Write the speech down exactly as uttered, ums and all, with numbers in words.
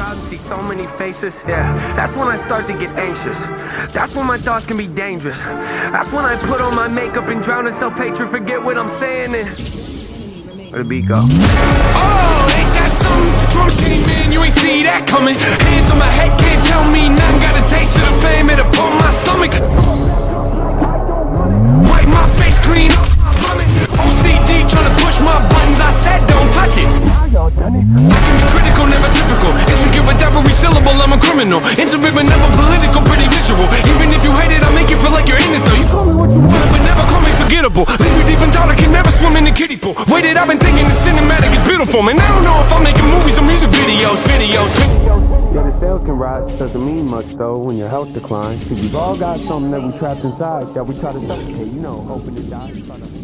crowd and see so many faces, yeah, that's when I start to get anxious. That's when my thoughts can be dangerous. That's when I put on my makeup and drown in self-hatred, forget what I'm saying and... Where'd the beat go? Oh, ain't that something? Drums came in, you ain't see that coming. Hands on my head, can't tell me nothing. Got a taste of the fame, it upon my stomach. Wipe my face clean up my vomit. O C D tryna push my buttons, I said don't touch it. I can be critical, never typical. Intricate with every syllable, I'm a criminal. Intimate but never political, pretty visual. Even if you hate it, I make it feel like you're in it though. You call me what you want, but never call me forgettable. Leave you deep in doubt, I can never swim in the kiddie pool. Waited, I've been thinking the cinematic is beautiful. Man, I don't know if I'm making movies or music videos, videos, videos. Yeah, the sales can rise, doesn't mean much though when your health declines. Cause we've all got something that we trapped inside that we try to suffocate, you know, hoping to die.